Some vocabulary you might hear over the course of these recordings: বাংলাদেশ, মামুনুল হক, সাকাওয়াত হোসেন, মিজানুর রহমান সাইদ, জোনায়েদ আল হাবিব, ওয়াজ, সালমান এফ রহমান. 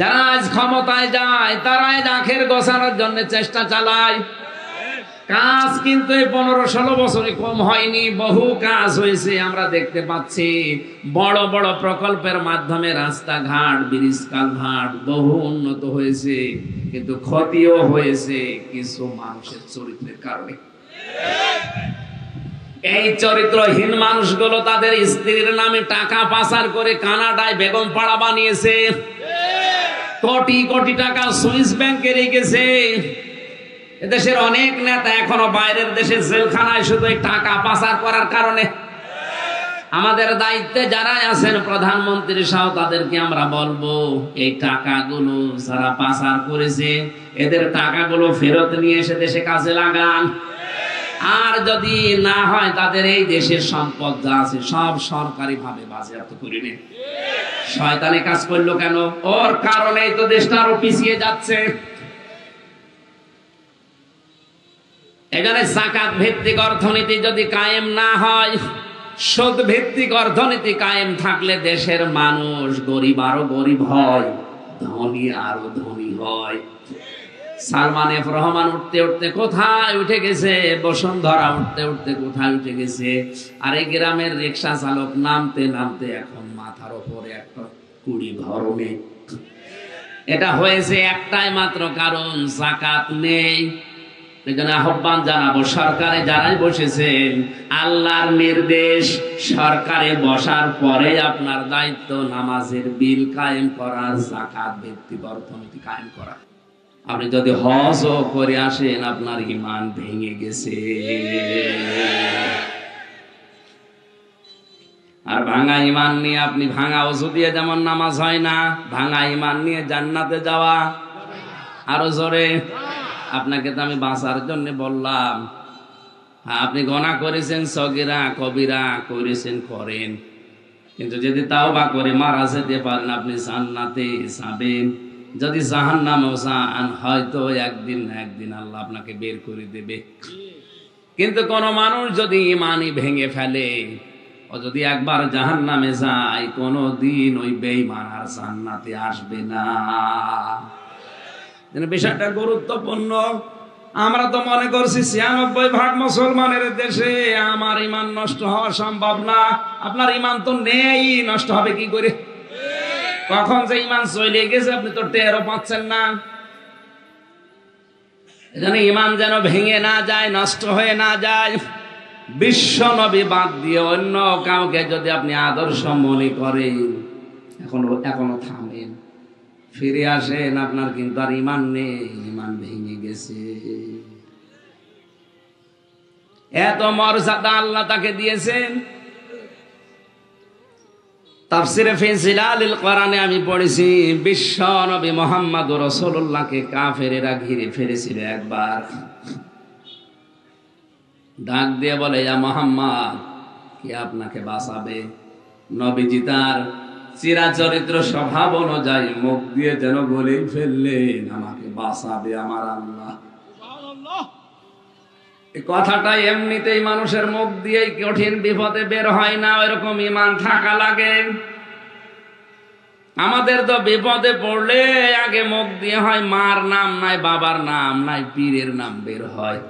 যারা আজ ক্ষমতায় যায় তারাই আখের গোছানোর জন্য চেষ্টা চালায়। কাজ কিন্তু এই 15-16 বছরে কম হয়নি, বহু কাজ হয়েছে। আমরা দেখতে পাচ্ছি বড় বড় প্রকল্পের মাধ্যমে রাস্তাঘাট, ব্রিজ, কালভার্ট বহু উন্নত হয়েছে, কিন্তু ক্ষতিও হয়েছে কিছু মানুষের চরিত্রের কারণে। এই চরিত্রহীন মানুষগুলো তাদের স্ত্রীর নামে টাকা পাচার করে কানাডায় বেগম পাড়া বানিয়েছে, কোটি কোটি টাকা সুইস ব্যাংকে রেখেছে। এদেশের অনেক নেতা এখনো বাইরের দেশে জেলখানায় শুধু টাকা পাচার করার কারণে। আমাদের দায়িত্বে যারা আছেন প্রধানমন্ত্রী সহ, তাদেরকে আমরা বলবো এই টাকাগুলো যারা পাচার করেছে এদের টাকাগুলো ফেরত নিয়ে এসে দেশে কাজে লাগান। আর যদি না হয় তাদের এই দেশের সম্পদ যা আছে সব সরকারি ভাবে বাজেয়াপ্ত করে নেন। শয়তানে কাজ করলো কেন? ওর কারণেই তো দেশটা আরো পিছিয়ে যাচ্ছে। এখানে জাকাত ভিত্তিক অর্থনীতি যদি কায়েম না হয়, সুদ ভিত্তিক অর্থনীতি কায়েম থাকলে দেশের মানুষ গরিব আরো গরিব হয়, ধনী আরো ধনী হয়। সালমান এফ রহমান উঠতে উঠতে কোথায় উঠে গেছে, বসুন্ধরা উঠতে উঠতে কোথায় উঠে গেছে। আর এই গ্রামের রিক্সা চালক নামতে নামতে এখন মাথার ওপরে একটা কুড়ি ঘরমে। এটা হয়েছে একটাই মাত্র কারণ, জাকাত নেই। আহ্বান জানাবো সরকারে যারাই বসেছেন, আল্লাহর নির্দেশ, সরকারে বসার পরে আপনার দায়িত্ব নামাজের বিল কায়েম করা, জাকাত ভিত্তিক অর্থনীতি কায়েম করা। আপনি যদি হজও করে আসেন আপনার ইমান ভেঙে গেছে। আর ভাঙা ইমান নিয়ে আপনি ভাঙা ওযু দিয়ে যেমন নামাজ হয় না, ভাঙা ইমান নিয়ে জান্নাতে যাওয়া আরো জোরে। আপনাকে তো আমি বাঁচার জন্য বললাম। আপনি গনা করেছেন সগীরা কবিরা করেছেন, করেন, কিন্তু যদি তাওবা করে মারা যেতে পারেন আপনি জান্নাতে যাবেন। যদি জাহান্নামেও যান হয়তো একদিন না একদিন আল্লাহ আপনাকে বের করে দেবে। কিন্তু কোনো মানুষ যদি ইমানই ভেঙে ফেলে, ও যদি একবার জাহান্নামে যায় কোনো দিন ওই বেঈমান আর জান্নাতে আসবে না। বিষয়টা গুরুত্বপূর্ণ। আমরা তো মনে করছি ৯৬ ভাগ মুসলমানের দেশে আমার ইমান নষ্ট হওয়া সম্ভব না। আপনার ইমান তো নেই, নষ্ট হবে কি করে? কখন যে ইমান চলে গেছে আপনি তো টেরও পাচ্ছেন না। এখানে ইমান যেন ভেঙে না যায়, নষ্ট হয়ে না যায়। বিশ্ব নবী বাদ দিয়ে অন্য কাউকে যদি আপনি আদর্শ মনে করেন, এখনো থামেন, ফিরে আসেন, আপনার কিন্তু আর ইমান নেই, ইমান ভেঙে গেছে। এত মর্যাদা আল্লাহ তাকে দিয়েছেন। তাফসীরে ফি জিলালিল কোরআনে আমি পড়েছি, বিশ্ব নবী মুহাম্মদ রাসূলুল্লাহকে কাফেরেরা ঘিরে ফেলেছিল। একবার ডাক দিয়ে বলে, ইয়া মুহাম্মদ, কে আপনাকে বাঁচাবে? নবীজি তার চিরাচরিত্র স্বভাব অনুযায়ী মুখ দিয়ে যেন বলেই ফেললেন, আমাকে বাঁচাবে আমার আল্লাহ। কথাটা এমনিতেই মানুষের মুখ দিয়ে কঠিন বিপদে বের হয় না, এরকম ইমান থাকা লাগে। আমাদের তো বিপদে পড়লে আগে মুখ দিয়ে হয় মার নাম নাই, বাবার নাম নাই, পীরের নাম বের হয়।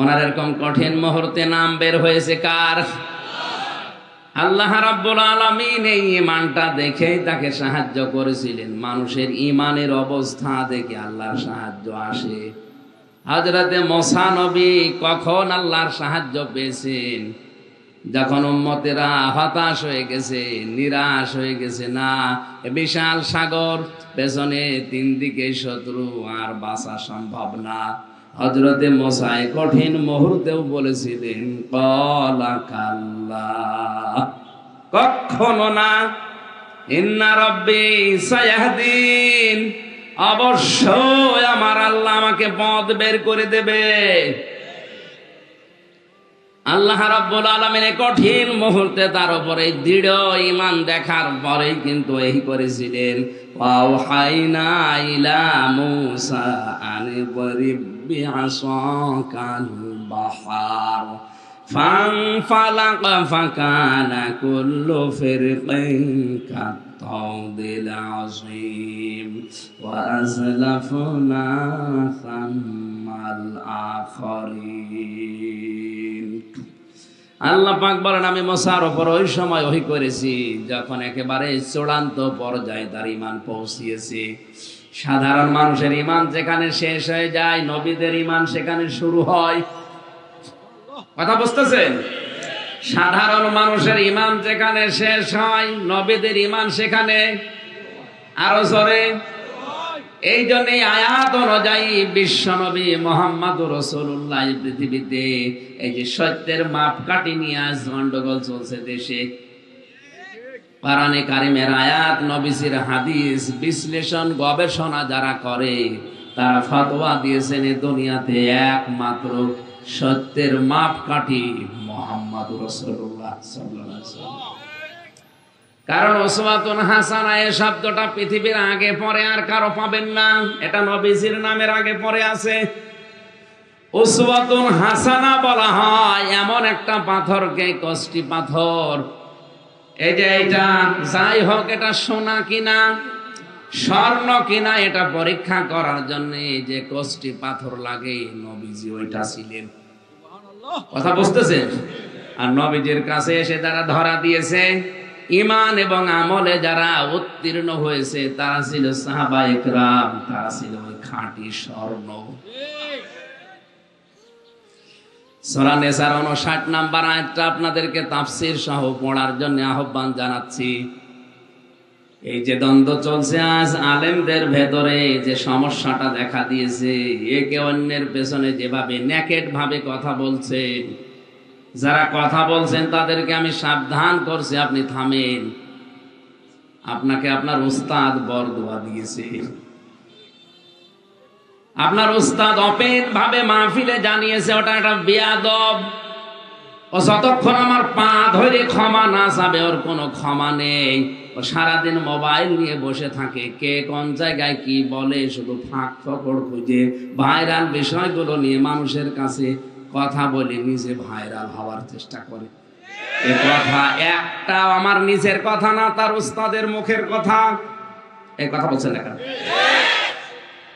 ওনার এরকম কঠিন মুহূর্তে নাম বের হয়েছে কার? আল্লাহ রাব্বুল আলামিন এই ইমানটা দেখেই তাকে সাহায্য করেছিলেন। মানুষের ইমানের অবস্থা দেখে আল্লাহর সাহায্য আসে। হযরতে মুসা নবী কখন আল্লাহর সাহায্য পেয়েছেন? যখন উম্মতেরা হতাশ হয়ে গেছে, নিরাশ হয়ে গেছে, না বিশাল সাগর, পেছনে তিন দিকে শত্রু, আর বাঁচা সম্ভব না। হযরতে মুসা কঠিন মুহূর্তেও বলেছিলেন, ক্বালা কাল্লা, কখনো না, ইন্না রাব্বি সায়াহদিন, অবশ্যই আমার আল্লাহ আমাকে পথ বের করে দেবে। আল্লাহ রাব্বুল আলামিন কঠিন মুহূর্তে তার উপরে দৃঢ় ঈমান দেখার পরে কিন্তু এই করেছিলেন, ওয়াহাইনা ইলা মূসা আন বারিব বিআসাকাল বাহার فانفلق فكان كل فرق كالطود العظيم وأزلفنا ثم الآخرين. আল্লাহ পাক বলেন, আমি মুসার উপর ওই সময় ওহী করেছি যখন একেবারে চূড়ান্ত পর্যায়ে তার ঈমান পৌঁছিয়েছি। সাধারণ মানুষের ঈমান যেখানে শেষ হয়ে যায়, নবীদের ঈমান সেখানে শুরু হয়। কথা বুঝতেছেন? সাধারণ মানুষের ঈমান যেখানে শেষ হয়, নবীদের ঈমান সেখানে আরো জোরে। এই জন্য আয়াত অনুযায়ী বিশ্বনবী মুহাম্মদ রাসূলুল্লাহ পৃথিবীতে এই যে সত্যের মাপকাঠি নিয়ে আজ গন্ডগোল চলছে দেশে, কোরআনে কারিমের আয়াত, নবীজির হাদিস বিশ্লেষণ গবেষণা যারা করে তারা ফতোয়া দিয়েছেন এই দুনিয়াতে একমাত্র সত্যের মাপকাঠি মুহাম্মদ রাসূলুল্লাহ সাল্লাল্লাহু আলাইহি ওয়াসাল্লাম। কারণ উসওয়াতুন হাসানা এই শব্দটা পৃথিবীর আগে পরে আর কারো পাবেন না, এটা নবীজির নামের আগে পরে আছে। উসওয়াতুন হাসানা বলা হয় এমন একটা পাথরকে, কষ্টি পাথর। এই যে এটা যাই হোক, এটা সোনা কিনা স্বর্ণ কিনা এটা পরীক্ষা করার জন্য যে কষ্টি পাথর লাগে, নবীজি ওইটা ছিলেন। কথা বুঝতেছেন? আর নবীজির কাছে এসে যারা ধরা দিয়েছে ইমান এবং আমলে, যারা উত্তীর্ণ হয়েছে তারা ছিল সাহাবা একরাম, তারা ছিল ওই খাঁটি স্বর্ণ। সূরা নিসার 59 নাম্বার আয়াতটা আপনাদেরকে তাফসীর সহ পড়ার জন্য আহ্বান জানাচ্ছি। এই যে দ্বন্দ্ব চলছে আজ আলেমদের ভেতরে, যে সমস্যাটা দেখা দিয়েছে, একে অন্যের পেছনে যেভাবে নেকেট ভাবে কথা বলছে, যারা কথা বলছেন তাদেরকে আমি সাবধান করছি, আপনি থামেন। আপনাকে আপনার উস্তাদ বরদোয়া দিয়েছে, আপনার উস্তাদ অপেন ভাবে মাহফিলে জানিয়েছে ওটা একটা বেয়াদব, ও যতক্ষণ আমার পা ধরে ক্ষমা না চাবে ওর কোনো ক্ষমা নেই, ও সারাদিন মোবাইল নিয়ে বসে থাকে, কে কোন জায়গায় কি বলে শুধু ফাঁক ফকর খুঁজে ভাইরাল বিষয়গুলো নিয়ে মানুষের কাছে কথা বলে নিজে ভাইরাল হওয়ার চেষ্টা করে। এই কথা একটা আমার নিজের কথা না, তার উস্তাদের মুখের কথা। এই কথা বলছেন না,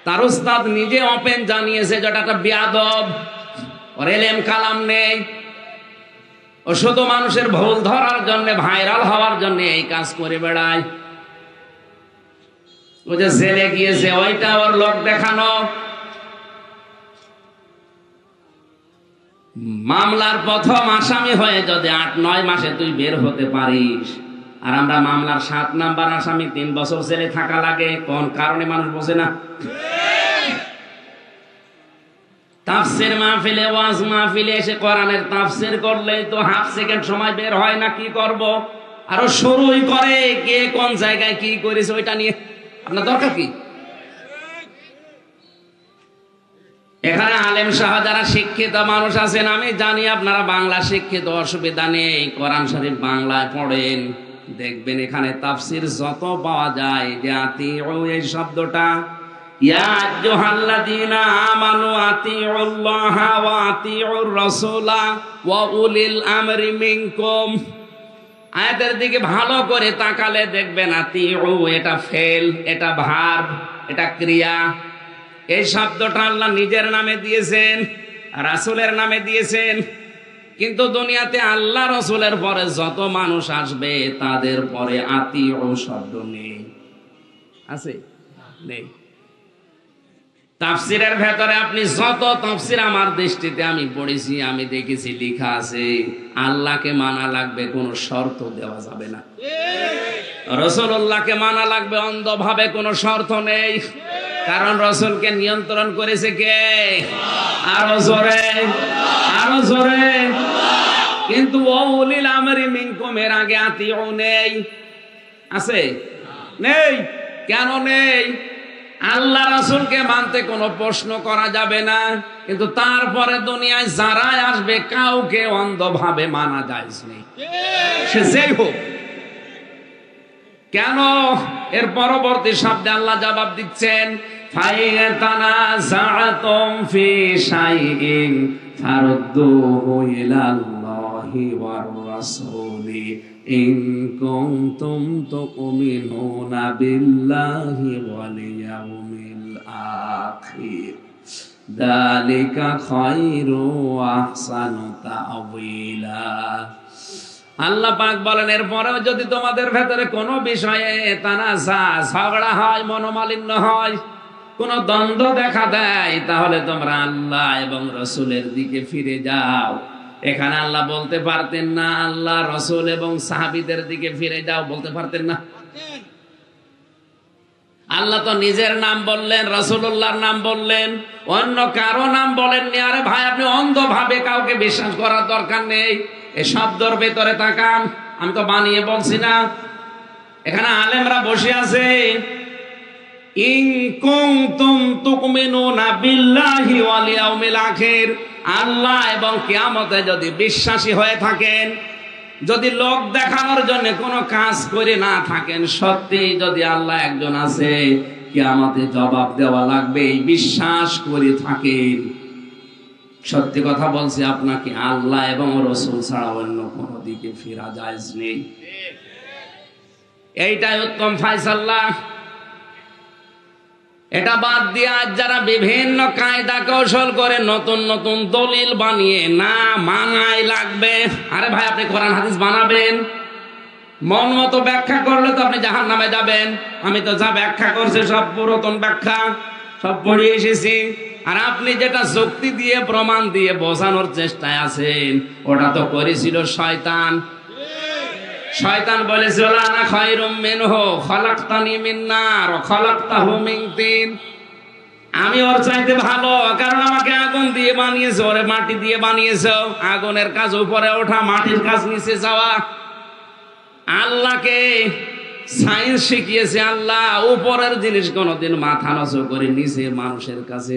তার উস্তাদ নিজে ওপেন জানিয়েছে যেটা একটা বেয়াদব, ওর এলেম কালাম নেই, ও শুধু মানুষের ভুল ধরার জন্য ভাইরাল হওয়ার জন্য এই কাজ করে বেড়ায়। ও যে জেলে গিয়েছে ওইটা ওর লোক দেখানো। মামলার প্রথম আসামি হয়ে যদি ৮-৯ মাসে তুই বের হতে পারিস, আর আমরা মামলার ৭ নাম্বার আসামি ৩ বছর জেলে থাকা লাগে, কোন কারণে মানুষ বোঝে না। তাফসীর মাহফিলে, ওয়াজ মাহফিলে এসে কোরআনের তাফসীর করলেই তো হাফ সেকেন্ড সময় বের হয় না, কি করব। আর শুরুই করে কে কোন জায়গায় কি করেছে ওইটা নিয়ে, আপনার দরকার কি? এখানে আলেম সাহ যারা শিক্ষিত মানুষ আছেন, আমি জানি আপনারা বাংলা শিক্ষিত, অসুবিধা নেই, কোরআন শরীফ বাংলায় পড়েন, দেখবেন এখানে তাফসীর যত পাওয়া যায়। যে আতিউ এই শব্দটা ইয়া আল্লাযীনা আমানু আতিউল্লাহা ওয়া আতিউর রাসূলা ওয়া উলিল আমরি মিনকুম, আয়াতের দিকে ভালো করে তাকালে দেখবেন আতিউ এটা ফেল, এটা ভার্ব, এটা ক্রিয়া। এই শব্দটা আল্লাহ নিজের নামে দিয়েছেন, রাসূলের নামে দিয়েছেন, কিন্তু দুনিয়াতে আল্লাহ রাসূলের পরে যত মানুষ আসবে তাদের পরে আতিউ শব্দ নেই, আছে নেই। তাফসীরের ভেতরে আপনি যত তাফসীর আমার দৃষ্টিতে আমি পড়েছি, আমি দেখেছি লেখা আছে আল্লাহকে মানা লাগবে, কোনো শর্ত দেওয়া যাবে না। রাসূলুল্লাহকে মানা লাগবে অন্ধভাবে, কোনো শর্ত নেই, কারণ রাসূলকে নিয়ন্ত্রণ করেছে কে? আরো জোরে, আরো জোরে। কিন্তু ওউলিল আমরি মিনকুম এর আগে আতিউ নেই, আছে নেই। কেন নেই? আল্লাহ রাসূলকে মানতে কোনো প্রশ্ন করা যাবে না, কিন্তু তারপরে দুনিয়ায় যারা আসবে কাউকে অন্ধভাবে মানা যায় না, সে যেই হোক। কেন? এর পরবর্তী শব্দে আল্লাহ জবাব দিচ্ছেন, ফাইতানাযাতুম ফি শাইইন ফারুদ্দুহু ইলাল্লাহ والرسول إن كنتم تؤمنون بالله واليوم الآخر ذلك خير وأحسن تأويلا. আল্লাহ পাক বলেন, এরপরেও যদি তোমাদের ভেতরে কোনো বিষয়ে তানাজা ঝগড়া হয়, মনোমালিন্য হয়, কোন দ্বন্দ্ব দেখা দেয়, তাহলে তোমরা আল্লাহ এবং রসুলের দিকে ফিরে যাও। এখানে আল্লাহ বলতে পারতেন না আল্লাহ রসুল এবং সাহাবীদের দিকে ফিরে যাও, বলতে পারতেন না? আল্লাহ তো নিজের নাম বললেন, রাসূলুল্লাহর নাম বললেন, অন্য কারো নাম বলেননি। আরে ভাই, আপনি অন্ধভাবে কাউকে বিশ্বাস করার দরকার নেই। এই শব্দের ভেতরে তাকান, আমি তো বানিয়ে বলছি না, এখানে আলেমরা বসে আছে। ইন কুনতুম তুমিনুনা বিল্লাহি ওয়াল ইয়াউমিল আখির, আল্লাহ এবং কিয়ামতে যদি বিশ্বাসী হয়ে থাকেন, যদি লোক দেখানোর জন্য কোনো কাজ করে না থাকেন, সত্যি যদি আল্লাহ একজন আছে, কিয়ামতে জবাব দেওয়া লাগবে, এই বিশ্বাস করে থাকেন, সত্যি কথা বলছি আপনাকে আল্লাহ এবং রসুল ছাড়া অন্য কোনো দিকে ফেরা যায় নেই। এইটাই উত্তম ফয়সালা। এটা বাদ দিয়ে আজ যারা বিভিন্ন কায়দা কৌশল করে নতুন নতুন দলিল বানিয়ে না মানাই লাগবে। আরে ভাই, আপনি কোরআন হাদিস বানাবেন, মন মতো ব্যাখ্যা করলে তো আপনি জাহান্নামে যাবেন। আমি তো যা ব্যাখ্যা করছি সব পুরাতন ব্যাখ্যা, সব পড়িয়ে এসেছি। আর আপনি যেটা যুক্তি দিয়ে প্রমাণ দিয়ে বোঝানোর চেষ্টায় আছেন, ওটা তো করেছিল শয়তান। শয়তান বলেছিল আনা খায়রুম মিনহু খলাকতানি মিন নার ওয়া খলাকতাহু মিন তিন, আমি ওর চাইতে ভালো, কারণ আমাকে আগুন দিয়ে বানিয়েছো, ওরে মাটি দিয়ে বানিয়েছো। আগুনের কাজ উপরে ওঠা, মাটির কাজ নিচে যাওয়া। আল্লাহকে সায়েন্স শিখিয়েছে আল্লাহ উপরের জিনিস কোনোদিন মাথা নচু করে নিচে মানুষের কাছে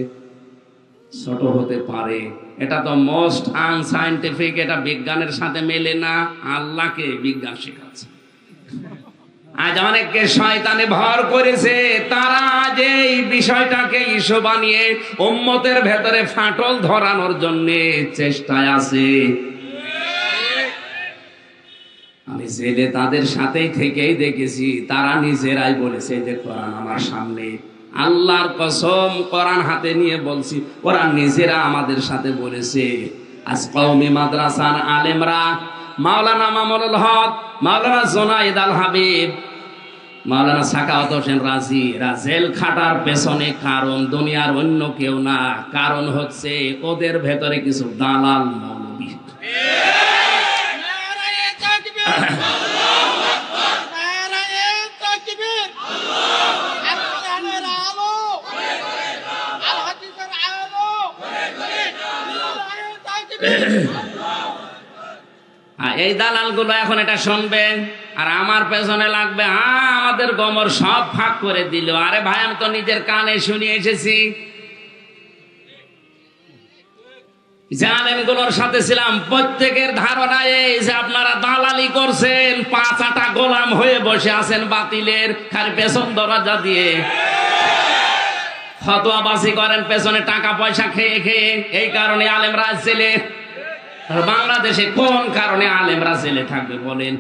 ছোট হতে পারে। এটা তো মোস্ট আনসাইন্টিফিক, এটা বিজ্ঞানের সাথে মেলে না। আল্লাহকে বিজ্ঞান শেখাচ্ছে। আজ অনেককে শয়তানে ভর করেছে, তারা যেই বিষয়টাকে ইস্যু বানিয়ে উম্মতের ভেতরে ফাটল ধরানোর জন্য চেষ্টায় আছে। আমি জেলে তাদের সাথেই থেকেই দেখেছি, তারা নিজেরাই বলেছে যে কোরআন আমার সামনে, আল্লাহর কসম কোরআন হাতে নিয়ে বলছি, ওরা নিজেরা আমাদের সাথে বলেছে। আজ কওমি মাদ্রাসার আলেমরা, মাওলানা মামুনুল হক, মাওলানা জোনায়েদ আল হাবিব, মাওলানা সাকাওয়াত হোসেন রাজি, জেল খাটার পেছনে কারণ দুনিয়ার অন্য কেউ না, কারণ হচ্ছে ওদের ভেতরে কিছু দালাল মৌলবি। এই দালাল গুলো এখন এটা শুনবেন আর আমার পেছনে লাগবে, হ্যাঁ আমাদের গোমর সব ফাঁক করে দিল। আরে ভাই, আমি তো নিজের কানে শুনে এসেছি। আলেমগুলোর সাথে ছিলাম, প্রত্যেকের ধারণা এই যে আপনারা দালালি করছেন, পাঁচটা গোলাম হয়ে বসে আছেন বাতিলের, খালি পেছন দরজা দিয়ে ফতোয়াবাজি করেন, পেছনে টাকা পয়সা খেয়ে খেয়ে। এই কারণে আলেমরা জেলে। বাংলাদেশে কোন কারণে আলেমরা জেলে থাকবে বলেন?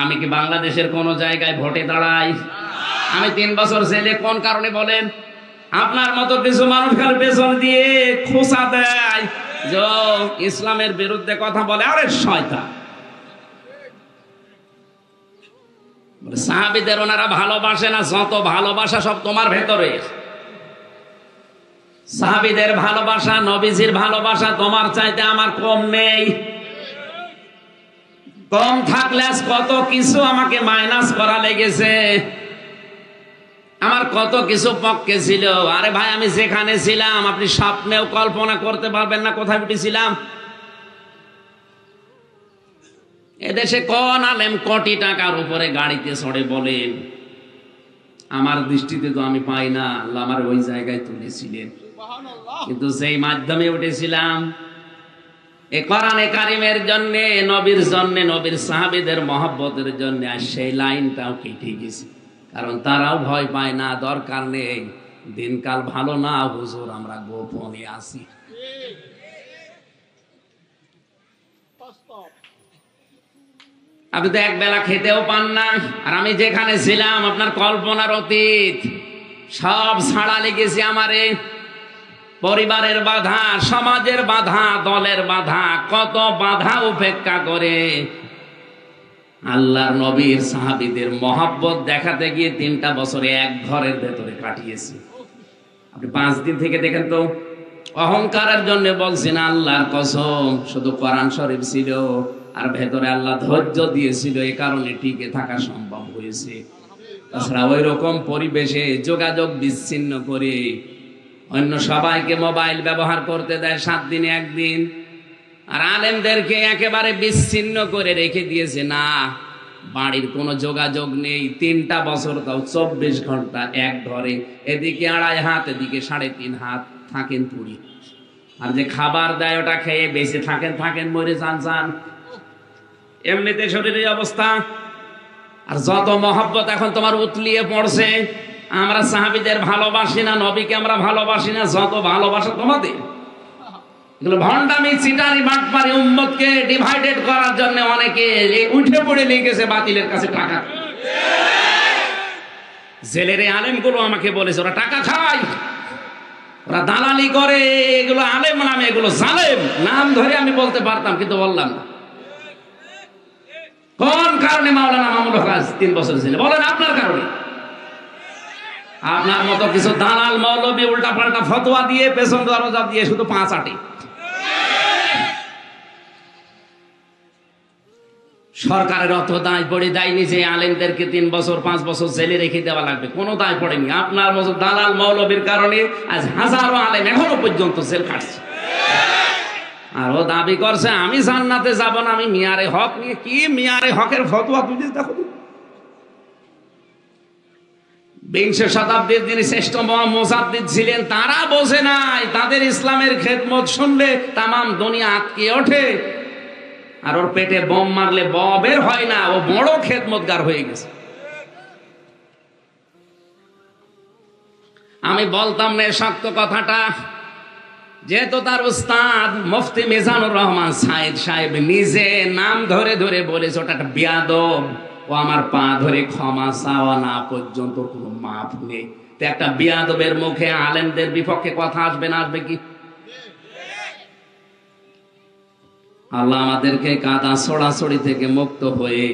আমি কি বাংলাদেশের কোন জায়গায় ভোটে দাঁড়াই? আমি 3 বছর জেলে কোন কারণে বলেন? আপনার মতো কিছু মানুষ কাল পেছন দিয়ে খোঁচা দেয়, ইসলামের বিরুদ্ধে কথা বলে। আরে শয়তান, সাহাবীদের ওনারা ভালোবাসে না, যত ভালোবাসা সব তোমার ভেতরে। সাহাবীদের ভালোবাসা, নবীজির ভালোবাসা তোমার চাইতে আমার কম নেই। কম থাকলে আজ কত কিছু আমাকে মাইনাস করা লেগেছে, আমার কত কিছু পক্ষে ছিল। আরে ভাই, আমি যেখানে ছিলাম আপনি স্বপ্নেও কল্পনা করতে পারবেন না কোথায় উঠেছিলাম। এদেশে কোন আলেম কোটি টাকার উপরে গাড়িতে চড়ে বলেন? আমার দৃষ্টিতে তো আমি পাই না। আল্লাহ আমার ওই জায়গায় তুলেছিলেন, কিন্তু সেই মাধ্যমে উঠেছিলাম এ কোরআনে কারিমের জন্য, নবীর জন্য, নবীর সাহাবীদের মহব্বতের জন্য। আর সেই লাইনটাও কেটে গেছে, কারণ তারাও ভয় পায় না, দরকার নেই। দিনকাল ভালো না হুজুর, আমরা গোপনে আছি। আপনি তো এক বেলা খেতেও পান না, আর আমি যেখানে ছিলাম আপনার কল্পনার অতীত। সব ছাড়া লেগেছে আমারে, পরিবারের বাধা, সমাজের বাধা, দলের বাধা, কত বাধা উপেক্ষা করে আল্লাহর নবীর সাহাবীদের মহব্বত দেখাতে গিয়ে 3টা বছরে এক ঘরের ভেতরে কাটিয়েছি। আপনি 5 দিন থেকে দেখেন তো। অহংকারের জন্য বলছি না, আল্লাহর কসম শুধু কোরআন শরীফ ছিল, আর ভেতরে আল্লাহ ধৈর্য দিয়েছিল, এ কারণে টিকে থাকা সম্ভব হয়েছে। তাছাড়া ওই রকম পরিবেশে যোগাযোগ বিচ্ছিন্ন করে অন্য সবাইকে মোবাইল ব্যবহার করতে দেয় 7 দিনে 1 দিন, আর আলেমদেরকে একেবারে বিচ্ছিন্ন করে রেখে দিয়েছে। না, বাড়ির কোনো যোগাযোগ নেই। 3টা বছর তাও 24 ঘন্টা এক ঘরে, এদিকে 2.5 হাত এদিকে 3.5 হাত থাকেন পুরি। আর যে খাবার দেয় ওটা খেয়ে বেঁচে থাকেন, থাকেন মরে যান যান। এমনিতে শরীরের অবস্থা, আর যত মহব্বত এখন তোমার উতলিয়ে পড়ছে। আমরা সাহাবীদের ভালোবাসি না, নবীকে আমরা ভালোবাসি না, যত ভালোবাসা তোমাদের। এগুলো ভন্ডামি, চিটারি, বাটপারি, উম্মতকে ডিভাইডেড করার জন্য অনেকে উঠে পড়ে লেগেছে বাতিলের কাছে টাকা। জেলের আলেমগুলো আমাকে বলেছে ওরা টাকা খায়, ওরা দালালি করে, এগুলো আলেম নামে, এগুলো জালেম। নাম ধরে আমি বলতে পারতাম কিন্তু বললাম না। কোন কারণে মাওলানা মামুনুল হক 3 বছর জেলে? বলেন আপনার কারণে। আপনার মতো কিছু দালাল মৌলবি উল্টা পাল্টা ফতোয়া দিয়ে পেছন দরজা দিয়ে শুধু 5 আটে। সরকারের অত দায় পড়ে দেয়নি যে আলেমদেরকে 3 বছর 5 বছর জেলে রেখে দেওয়া লাগবে, কোনো দায় পড়েনি। আপনার মতো দালাল মৌলবির কারণে আজ হাজারো আলেম এখনো পর্যন্ত জেল খাটছে। আর ও দাবি করছে আমি জান্নাতে যাব না, আমি মিয়ারে হক নিয়ে। কি মিয়ারে হকের ফতোয়া তুলিস? দেখো 20 শতাব্দীর যিনি শ্রেষ্ঠ মুজাদ্দিদ ছিলেন তারা বোঝে নাই, তাদের ইসলামের খেদমত শুনলে তামাম দুনিয়া আটকে ওঠে। আর ওর পেটে বোম মারলে ববের হয় না, ও বড় খেদমতগার হয়ে গেছে। আমি বলতাম না শক্ত কথাটা, যেহেতু তার উস্তাদ মুফতি মিজানুর রহমান সাইদ সাহেব নিজে নাম ধরে ধরে বলেছে ওটা একটা বেয়াদব, ও আমার পা ধরে ক্ষমা চাওয়া না পর্যন্ত কোনো মাপ নেই। তো একটা বেয়াদবের মুখে আলেমদের বিপক্ষে কথা আসবে না, আসবে কি? আল্লাহ আমাদেরকে কাদা ছড়াছড়ি থেকে মুক্ত হয়ে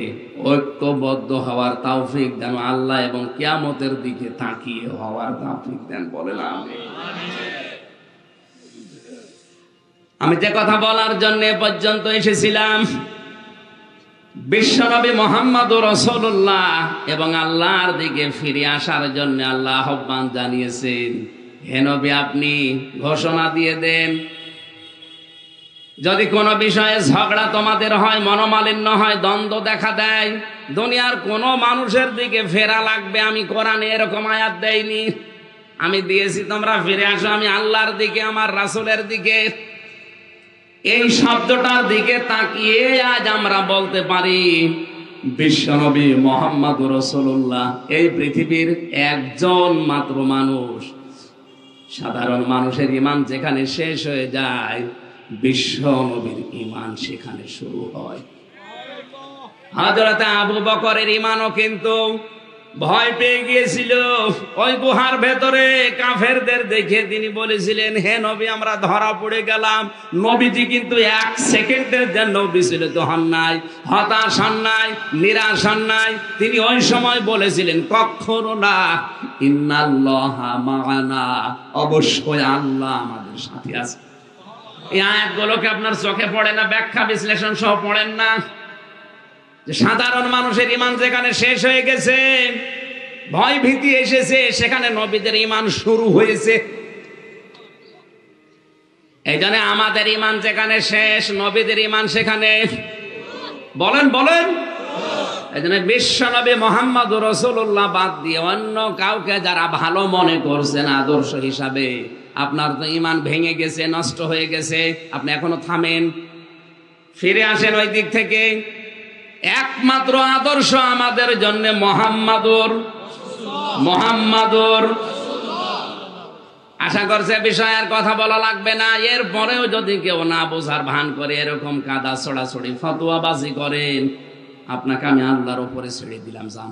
ঐক্যবদ্ধ হওয়ার তৌফিক দেন। আল্লাহ এবং কিয়ামতের দিকে তাকিয়ে হওয়ার তৌফিক দেন। বলেন আমিন। আমি যে কথা বলার জন্য পর্যন্ত এসেছিলাম, বিশ্বনবী মুহাম্মদুর রাসূলুল্লাহ এবং আল্লাহর দিকে ফিরে আসার জন্য আল্লাহ আহ্বান জানিয়েছেন। হে নবী, আপনি ঘোষণা দিয়ে দেন, যদি কোনো বিষয়ে ঝগড়া তোমাদের হয়, মনোমালিন্য হয়, দ্বন্দ্ব দেখা দেয়, দুনিয়ার কোনো মানুষের দিকে ফেরা লাগবে। আমি কোরআনে এরকম আয়াত দেইনি। আমি দিয়েছি তোমরা ফিরে আসো আমি আল্লাহর দিকে, আমার রাসূলের দিকে। এই শব্দটার দিকে তাকিয়ে আজ আমরা বলতে পারি বিশ্বনবী মুহাম্মদুর রাসূলুল্লাহ এই পৃথিবীর একজন মাত্র মানুষ। সাধারণ মানুষের ঈমান যেখানে শেষ হয়ে যায়, বিশ্বনবীর ঈমান সেখানে শুরু হয়। হযরত আবু বকরের ঈমানও কিন্তু ভয় পেয়ে গিয়েছিল। ওই গুহার ভেতরে কাফেরদের দেখে তিনি বলেছিলেন, হে নবী, আমরা ধরা পড়ে গেলাম। নবীজি কিন্তু 1 সেকেন্ডের জন্য বিচলিত হন নাই, হতাশ হন নাই, নিরাশ হন নাই। তিনি ওই সময় বলেছিলেন, কখনো না, ইন্নাল্লাহা মা'ানা, অবশ্যই আল্লাহ আমাদের সাথে আছে। এই আয়াতগুলোকে আপনার চোখে পড়ে না, ব্যাখ্যা বিশ্লেষণ সহ পড়েন না। সাধারণ মানুষের ঈমান যেখানে শেষ হয়ে গেছে, ভয় ভীতি এসেছে, সেখানে নবীদের ঈমান শুরু হয়েছে। এই জন্য আমাদের ঈমান যেখানে শেষ, নবীদের ঈমান সেখানে। বলেন বলেন। এই জন্য বিশ্বনবী মুহাম্মদুর রাসূলুল্লাহ বাদ দিয়ে অন্য কাউকে যারা ভালো মনে করছেন আদর্শ হিসাবে, আপনার তো ঈমান ভেঙে গেছে, নষ্ট হয়ে গেছে। আপনি এখনো থামেন, ফিরে আসেন ওই দিক থেকে। একমাত্র আদর্শ আমাদের জন্য মুহাম্মাদুর। আশা করছে বিষয় আর কথা বলা লাগবে না। এর পরেও যদি কেউ না বোঝার ভান করে এরকম কাদা ছড়াছড়ি ফতোয়াবাজি করেন, আপনাকে আমি আল্লাহর উপরে ছেড়ে দিলাম, যান।